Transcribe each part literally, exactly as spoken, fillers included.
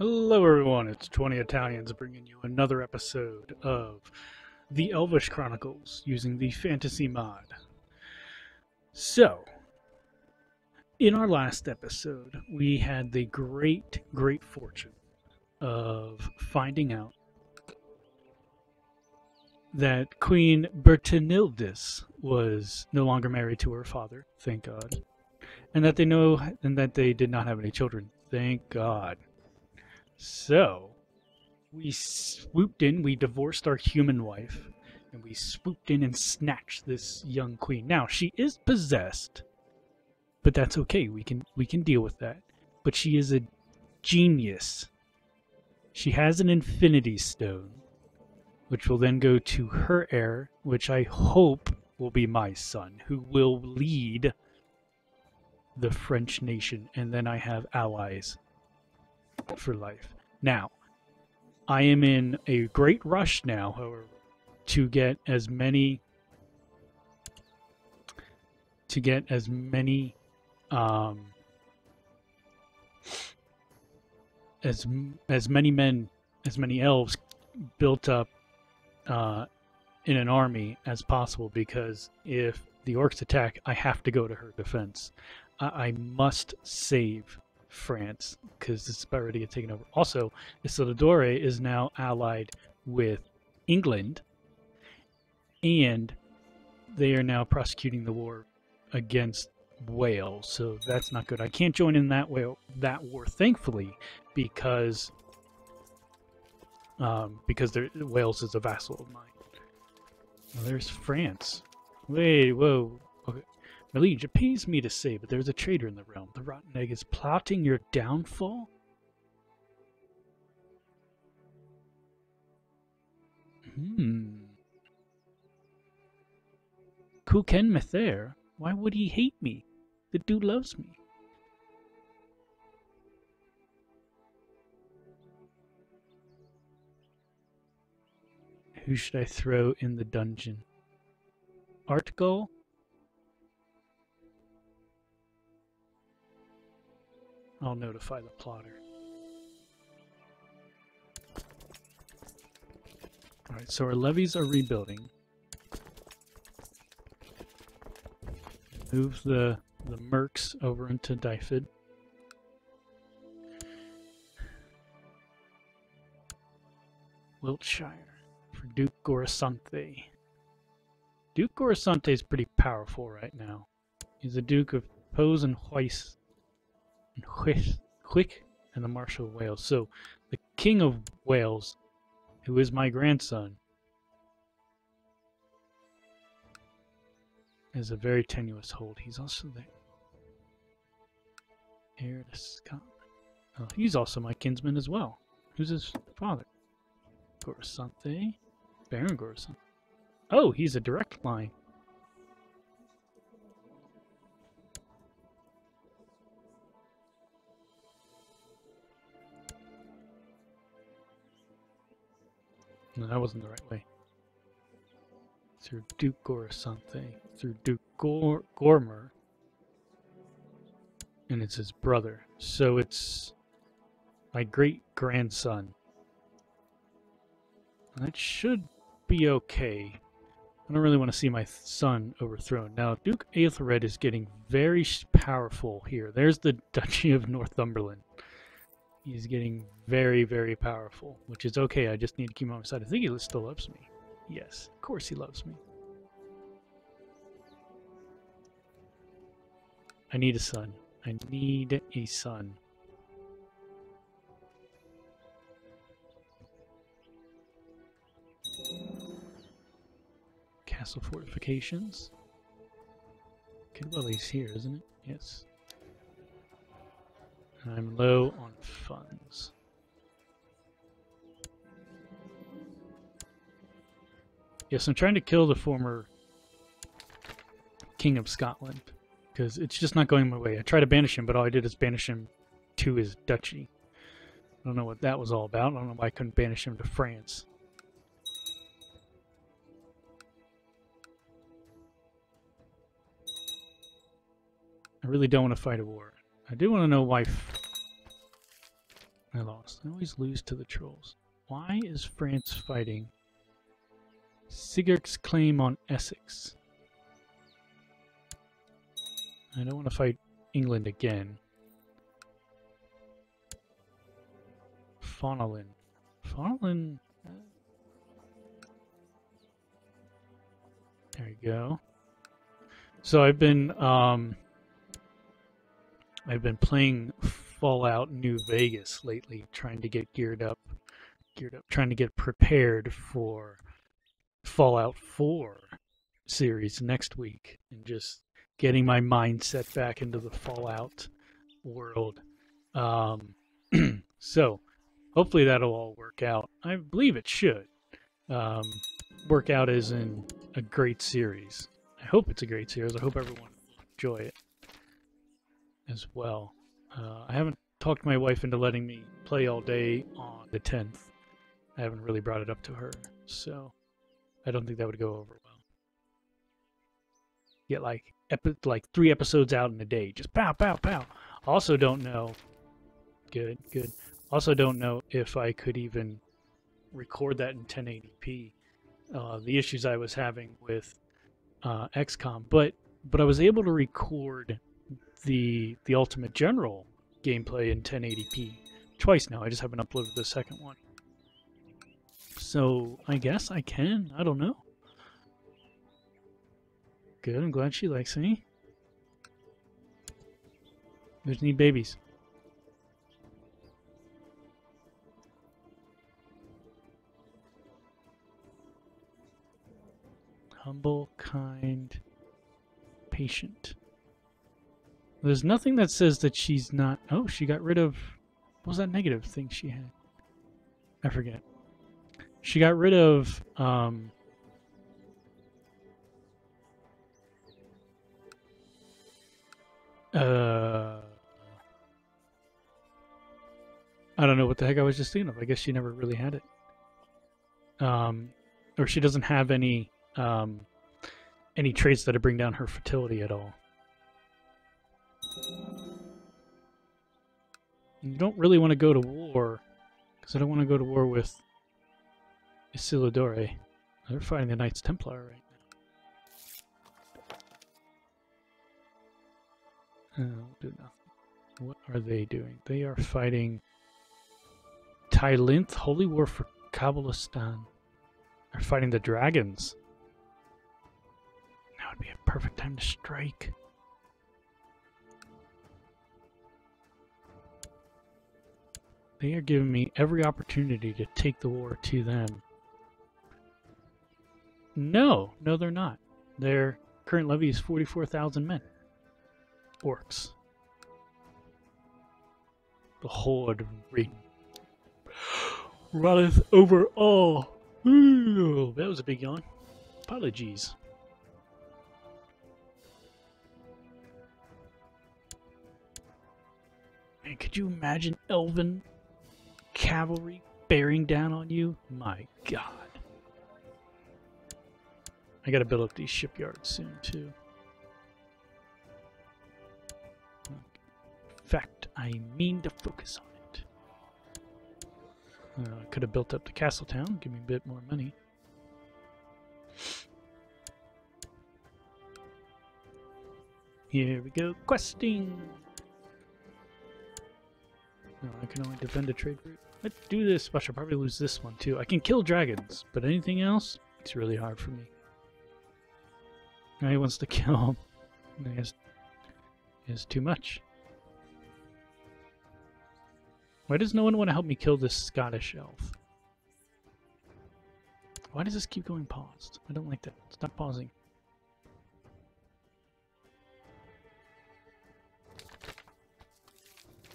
Hello everyone, it's Twenty Italians bringing you another episode of The Elvish Chronicles using the Fantasy mod. So, in our last episode, we had the great, great fortune of finding out that Queen Bertanildis was no longer married to her father, thank God, and that they know and that they did not have any children, thank God. So, we swooped in, we divorced our human wife, and we swooped in and snatched this young queen. Now, she is possessed, but that's okay, we can, we can deal with that. But she is a genius. She has an infinity stone, which will then go to her heir, which I hope will be my son, who will lead the French nation, and then I have allies for life. Now, I am in a great rush now, however, to get as many to get as many um, as as many men, as many elves built up uh, in an army as possible, because if the orcs attack, I have to go to her defense. I, I must save France, because this is about ready to get taken over. Also, Isilidor is now allied with England, and they are now prosecuting the war against Wales, so that's not good. I can't join in that way, that war, thankfully, because um, because Wales is a vassal of mine. Well, there's France. Wait, whoa. Okay. My liege, it pains me to say, but there's a traitor in the realm. The rotten egg is plotting your downfall? Hmm. Kouken Mithair? Why would he hate me? The dude loves me. Who should I throw in the dungeon? Artgull? I'll notify the plotter. Alright, so our levies are rebuilding. Move the, the mercs over into Dyfed. Wiltshire for Duke Gorisante. Duke Gorisante is pretty powerful right now. He's the Duke of Pose and Huis. Quick and the Marshal of Wales. So the King of Wales, who is my grandson, is a very tenuous hold. He's also the heir to Scotland. Oh, he's also my kinsman as well. Who's his father? Gorisante? Baron Gorisante. Oh, he's a direct line. No, that wasn't the right way. Through Duke Gorisante, through Duke Gor Gormer, and it's his brother. So it's my great grandson. That should be okay. I don't really want to see my son overthrown. Now, Duke Aethelred is getting very powerful here. There's the Duchy of Northumberland. He's getting very, very powerful, which is okay. I just need to keep him on my side. I think he still loves me. Yes, of course he loves me. I need a son. I need a son. Castle fortifications. Kidwelly's here, isn't it? Yes. I'm low on funds. Yes, I'm trying to kill the former King of Scotland, because it's just not going my way. I tried to banish him, but all I did is banish him to his duchy. I don't know what that was all about. I don't know why I couldn't banish him to France. I really don't want to fight a war. I do want to know why. F I I lost. I always lose to the trolls. Why is France fighting Sigurc's claim on Essex? I don't want to fight England again. Faunalin. Faunalin. There you go. So I've been um, I've been playing Fallout New Vegas lately, trying to get geared up, geared up, trying to get prepared for Fallout four series next week, and just getting my mindset back into the Fallout world. Um, so hopefully that'll all work out. I believe it should. Um, work out as in a great series. I hope it's a great series. I hope everyone will enjoy it as well. Uh, I haven't talked my wife into letting me play all day on the tenth. I haven't really brought it up to her, so I don't think that would go over well. Get like epi like three episodes out in a day, just pow, pow, pow. Also don't know. Good, good. Also don't know if I could even record that in ten eighty p. Uh, the issues I was having with uh, X COM, but but I was able to record the the Ultimate General gameplay in ten eighty p twice now. I just haven't uploaded the second one, so I guess I can. I don't know. Good. I'm glad she likes me. There's need babies. Humble, kind, patient. There's nothing that says that she's not... Oh, she got rid of... What was that negative thing she had? I forget. She got rid of... Um, uh, I don't know what the heck I was just thinking of. I guess she never really had it. Um, or she doesn't have any... Um, any traits that'll bring down her fertility at all. And you don't really want to go to war, because I don't want to go to war with Isilidor. They're fighting the Knights Templar right now. Oh, do nothing. What are they doing? They are fighting Tylinth, Holy War for Kabbalistan. They're fighting the dragons. Would be a perfect time to strike. They are giving me every opportunity to take the war to them. No, no, they're not. Their current levy is forty-four thousand men. Orcs. The horde ring runneth over all. Ooh, that was a big yawn. Apologies. Could you imagine elven cavalry bearing down on you? My god. I gotta build up these shipyards soon, too. In fact, I mean to focus on it. Uh, I could have built up the castle town, give me a bit more money. Here we go, questing! No, I can only defend a trade route. Let's do this. I should probably lose this one, too. I can kill dragons, but anything else, it's really hard for me. Now he wants to kill him. It's, it's too much. Why does no one want to help me kill this Scottish elf? Why does this keep going paused? I don't like that. Stop pausing.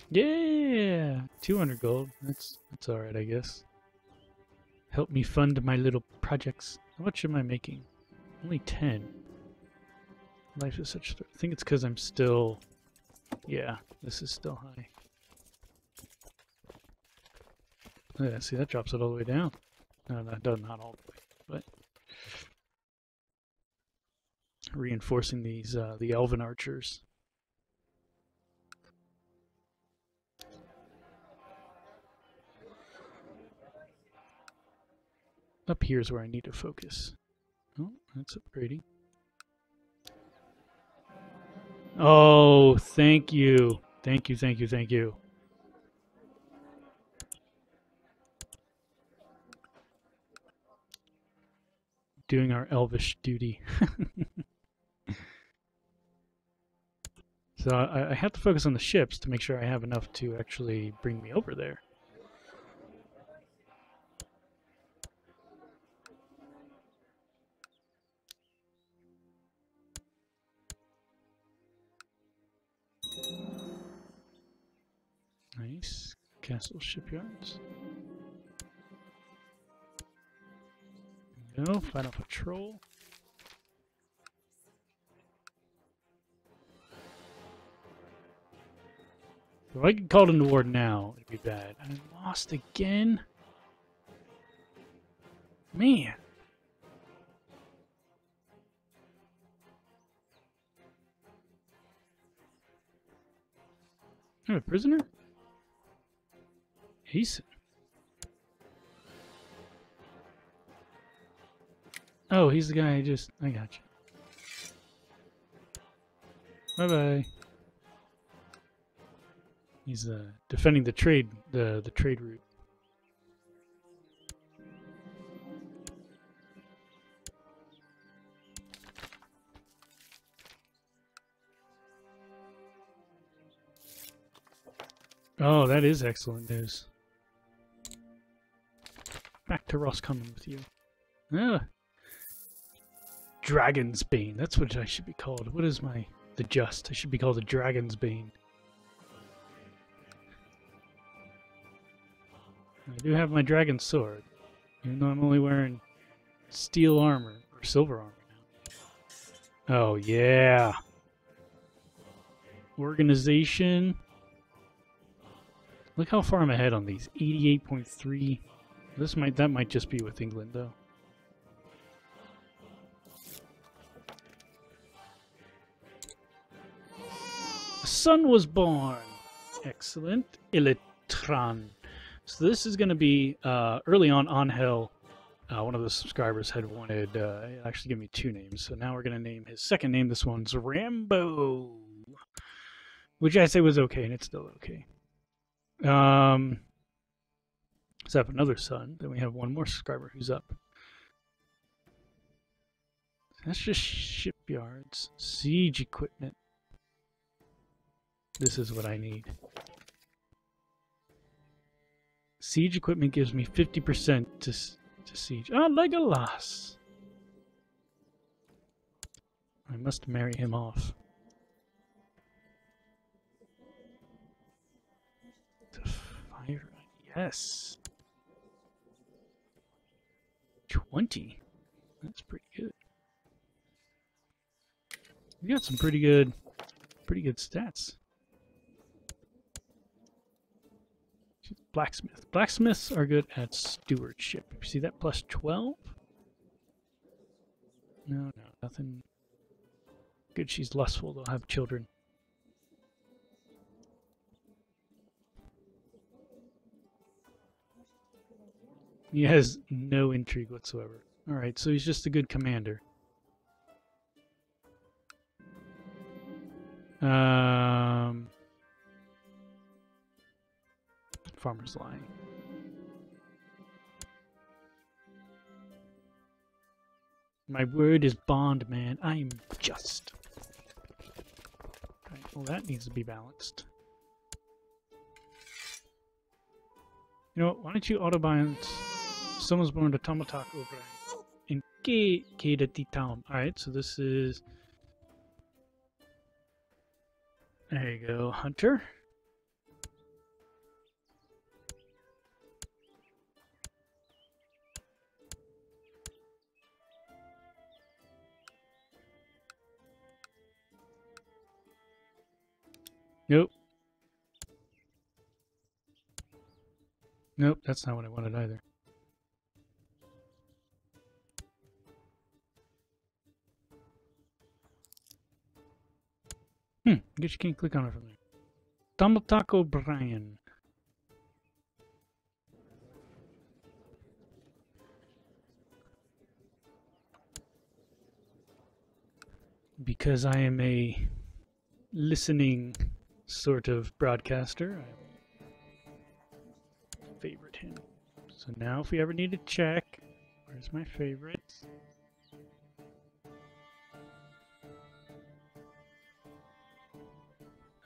Yeah, two hundred gold. That's that's all right, I guess. Help me fund my little projects. How much am I making? Only ten. Life is such. I think it's because I'm still. Yeah, this is still high. Yeah, see that drops it all the way down. No, that does not all the way, but reinforcing these uh, the elven archers. Up here is where I need to focus. Oh, that's upgrading. Oh, thank you. Thank you, thank you, thank you. Doing our elvish duty. So I, I have to focus on the ships to make sure I have enough to actually bring me over there. Nice. Castle shipyards. There we go. Final patrol. If I get called into war now, it'd be bad. I lost again. Man. I'm a prisoner? Hasten. Oh, he's the guy I just... I got you. Bye-bye. He's uh, defending the trade, the the trade route. Oh, that is excellent news. Back to Roscombe with you. Ah, Dragon's Bane. That's what I should be called. What is my the just? I should be called a Dragon's Bane. I do have my dragon sword, even though I'm only wearing steel armor, or silver armor now. Oh yeah! Organization. Look how far I'm ahead on these. eighty-eight point three. This might, that might just be with England though. The son was born! Excellent. Eletran. So this is going to be, uh, early on, Angel, uh, one of the subscribers had wanted, uh, actually give me two names. So now we're going to name his second name. This one's Rambo, which I say was okay, and it's still okay. Um, so I have another son. Then we have one more subscriber who's up. That's just shipyards, siege equipment. This is what I need. Siege equipment gives me fifty percent to, to siege. Ah, oh, Legolas! I must marry him off. The fire, yes! twenty. That's pretty good. We got some pretty good, pretty good stats. Blacksmith. Blacksmiths are good at stewardship. You see that? Plus twelve? No, no, nothing. Good, she's lustful. They'll have children. He has no intrigue whatsoever. Alright, so he's just a good commander. Um... Farmer's lying. My word is bond, man. I am just. Right, well, that needs to be balanced. You know what? Why don't you auto-balance? Someone's born to Tomataka over in Kedati town. Alright, so this is. There you go, Hunter. Nope. Nope, that's not what I wanted either. Hmm, I guess you can't click on it from there. Tumble Taco Brian. because I am a listening sort of broadcaster, I will favorite him. So now if we ever need to check, where's my favorites?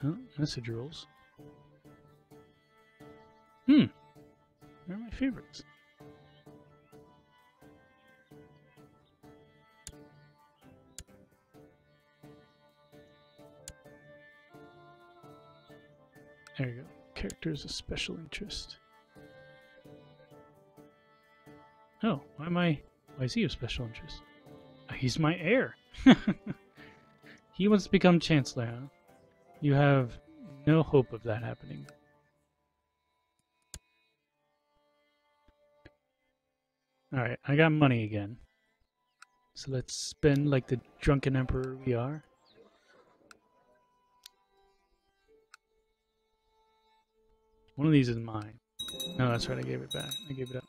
Oh, message rules. Hmm. Where are my favorites? There you go. Characters of special interest. Oh, why am I... Why is he of special interest? He's my heir! He wants to become Chancellor, huh? You have no hope of that happening. Alright, I got money again. So let's spend like the drunken emperor we are. One of these is mine. No, that's right, I gave it back. I gave it up.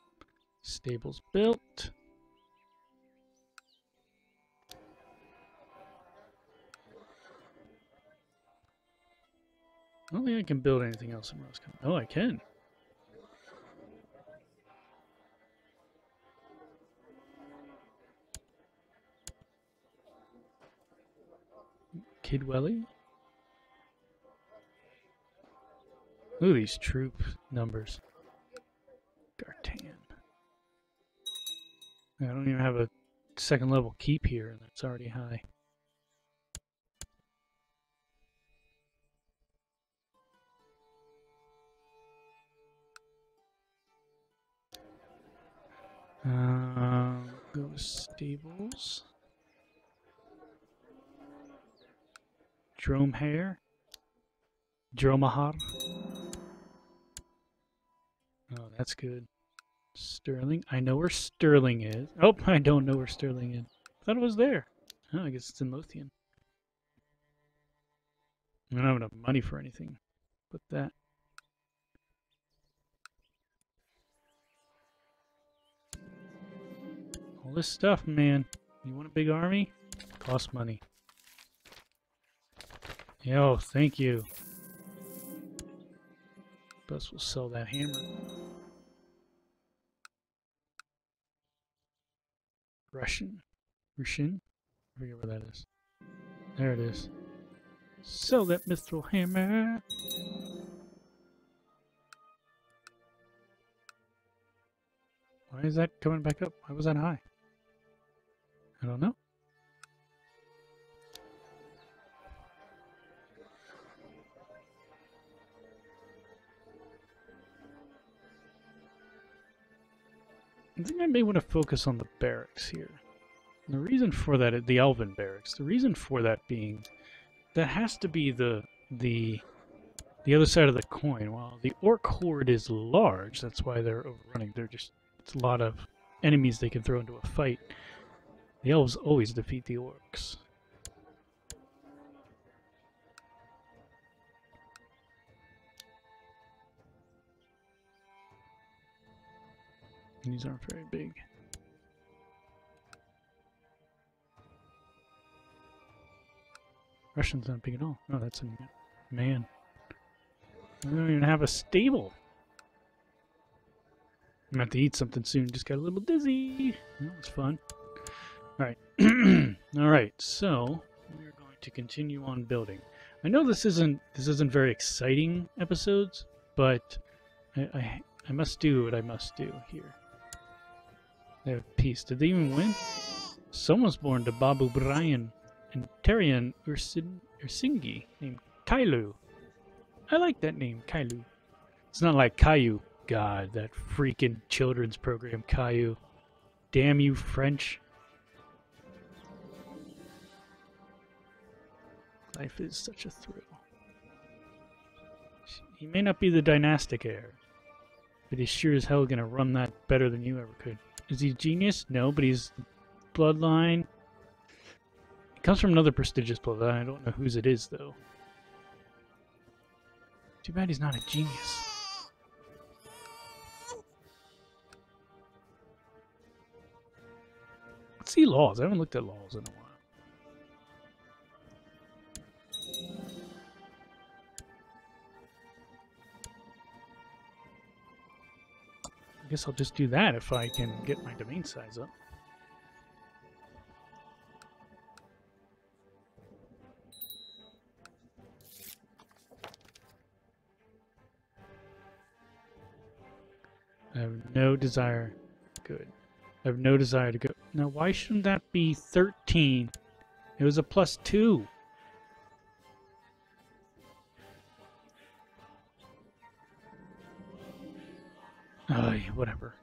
Stables built. I don't think I can build anything else in Roscombe. Oh, I can. Kidwelly? Ooh, these troop numbers. D'Artan. I don't even have a second level keep here, and that's already high. Um, go with stables. Dromahair. Dromahair. Oh, that's good. Sterling. I know where Sterling is. Oh, I don't know where Sterling is. I thought it was there. Oh, I guess it's in Lothian. I don't have enough money for anything but that. All this stuff, man. You want a big army? Costs money. Yo, thank you. Plus, we'll sell that hammer. Russian. Russian? I forget where that is. There it is. Sell that mithril hammer. Why is that coming back up? Why was that high? I don't know. I think I may want to focus on the barracks here. And the reason for that, the Elven barracks, the reason for that being that has to be the the the other side of the coin. While the Orc horde is large, that's why they're overrunning. They're just it's a lot of enemies they can throw into a fight. The Elves always defeat the Orcs. These aren't very big. Russian's not big at all. Oh, that's a man. I don't even have a stable. I'm gonna have to eat something soon. Just got a little dizzy. That was fun. Alright. Alright, so we're going to continue on building. I know this isn't this isn't very exciting episodes, but I I, I must do what I must do here. They have peace. Did they even win? Someone's born to Babu Brian and Terian Ursin Ursingi named Kailu. I like that name, Kailu. It's not like Caillou. God, that freaking children's program, Caillou. Damn you, French. Life is such a thrill. He may not be the dynastic heir, but he's sure as hell gonna run that better than you ever could. Is he a genius? No, but he's bloodline. It comes from another prestigious bloodline. I don't know whose it is, though. Too bad he's not a genius. Let's see laws. I haven't looked at laws in a while. I guess I'll just do that if I can get my domain size up. I have no desire. Good. I have no desire to go. Now, why shouldn't that be thirteen? It was a plus two. Uh, whatever.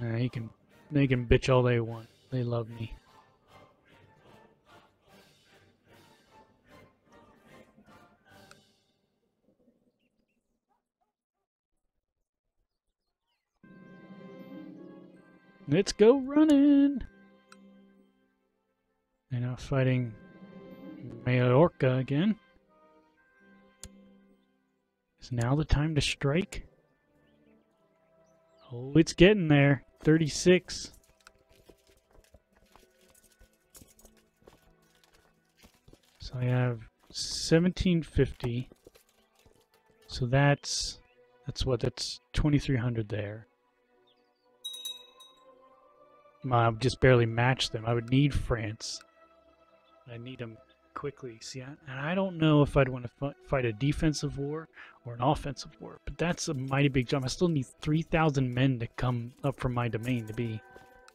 Nah, you can, they can bitch all they want. They love me. Let's go running! They're now fighting Majorca again. Is now the time to strike? Oh, it's getting there. thirty-six. So I have seventeen fifty. So that's, that's what, that's twenty-three hundred there. I've just barely matched them. I would need France. I need them quickly. See, I, and I don't know if I'd want to fight a defensive war or an offensive war, but that's a mighty big jump. I still need three thousand men to come up from my domain to be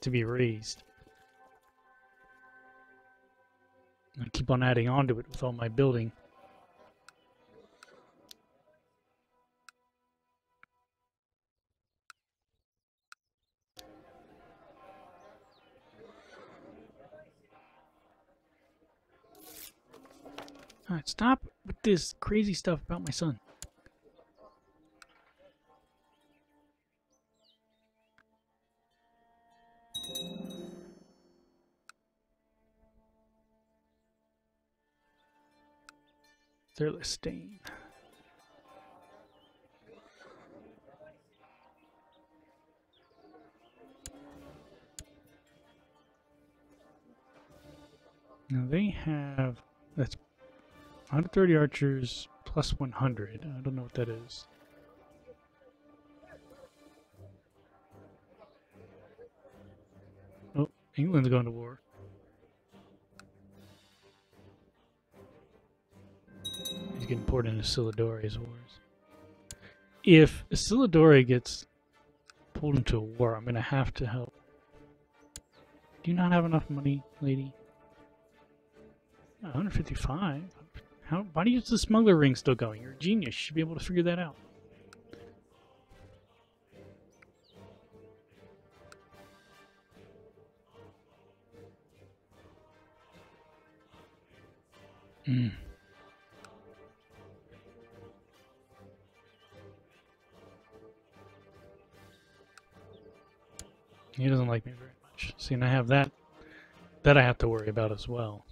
to be raised. I keep on adding on to it with all my building. Alright, stop with this crazy stuff about my son. Thirlestane. Now they have... that's one hundred thirty archers plus one hundred. I don't know what that is. Oh, England's going to war. He's getting poured into Isilidor's wars. If Isilidor gets pulled into a war, I'm going to have to help. Do you not have enough money, lady? one hundred fifty-five. How, why do you use the smuggler ring still going? You're a genius. You should be able to figure that out. Mm. He doesn't like me very much. See, and I have that. That I have to worry about as well.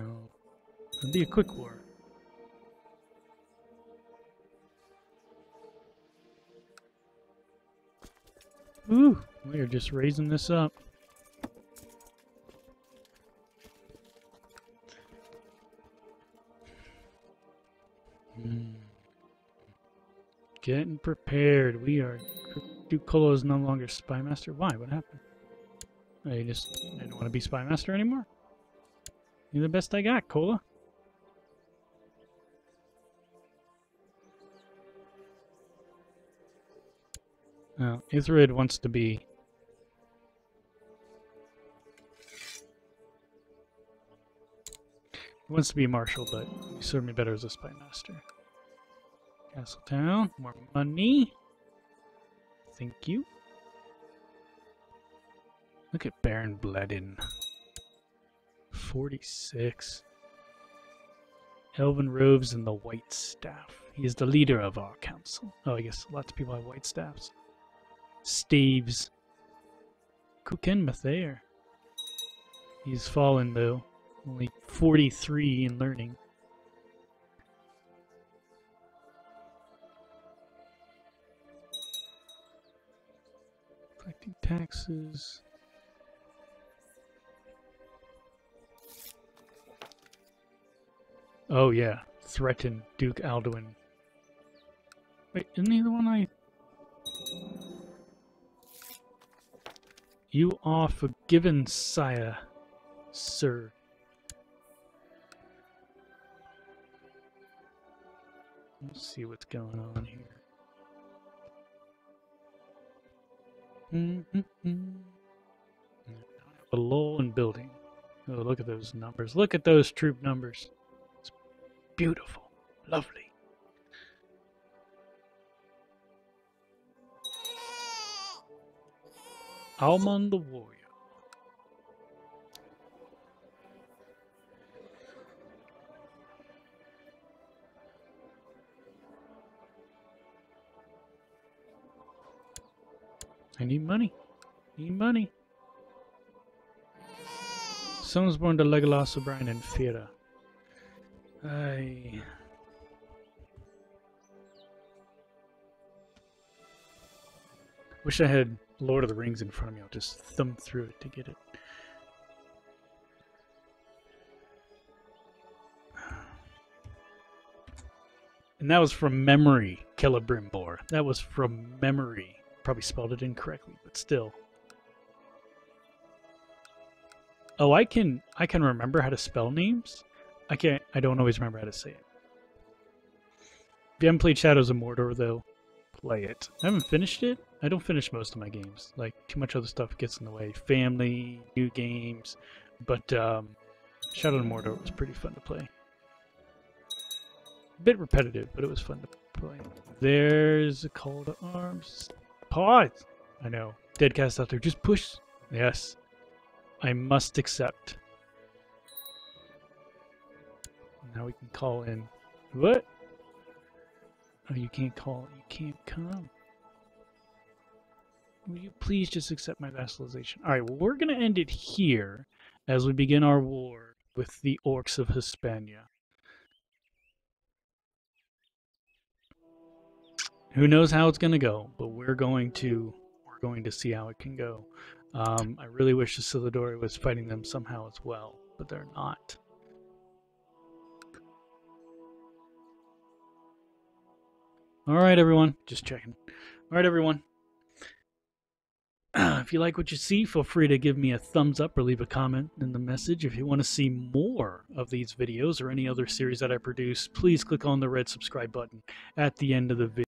No. It'll be a quick war. Ooh, we are just raising this up. Mm. Getting prepared. We are. Duke Kolo is no longer spymaster. Why? What happened? I just didn't want to be spymaster anymore. You're the best I got, Cola. Now, oh, Aethelred wants to be... He wants to be marshal, but he served me better as a spymaster. Castletown, more money. Thank you. Look at Baron Bledin. forty-six. Elven robes and the white staff. He is the leader of our council. Oh, I guess lots of people have white staffs. Steves. Kouken Mithair. He's fallen, though. Only forty-three in learning. Collecting taxes. Oh yeah, threaten Duke Alduin. Wait, isn't he the one I... You are forgiven, sire, sir. Let's see what's going on here. Mm-hmm. A lull in building. Oh, look at those numbers. Look at those troop numbers. It's beautiful. Lovely. Almon the warrior. I need money. Need money. Sons born to Legolas, O'Brien, and Fira. I. Wish I had Lord of the Rings in front of me. I'll just thumb through it to get it. And that was from memory, Celebrimbor. That was from memory. Probably spelled it incorrectly, but still. Oh, I can I can remember how to spell names. I can't I don't always remember how to say it. If you haven't played Shadows of Mordor though, play it. I haven't finished it. I don't finish most of my games. Like, too much other stuff gets in the way. Family, new games, but um Shadow of Mordor was pretty fun to play. A bit repetitive, but it was fun to play. There's a call to arms. Pause. I know. Deadcast out there. Just push. Yes. I must accept. Now we can call in. What? Oh, you can't call. You can't come. Will you please just accept my vassalization? Alright, well, we're going to end it here as we begin our war with the Orcs of Hispania. Who knows how it's going to go, but we're going to we're going to see how it can go. Um, I really wish Isilidor was fighting them somehow as well, but they're not. All right, everyone. Just checking. All right, everyone. Uh, if you like what you see, feel free to give me a thumbs up or leave a comment in the message. If you want to see more of these videos or any other series that I produce, please click on the red subscribe button at the end of the video.